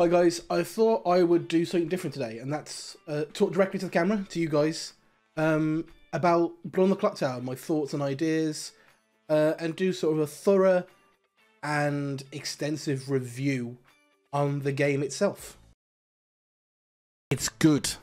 Hi guys, I thought I would do something different today, and that's talk directly to the camera, to you guys, about Blood on the Clocktower, my thoughts and ideas, and do sort of a thorough and extensive review on the game itself. It's good.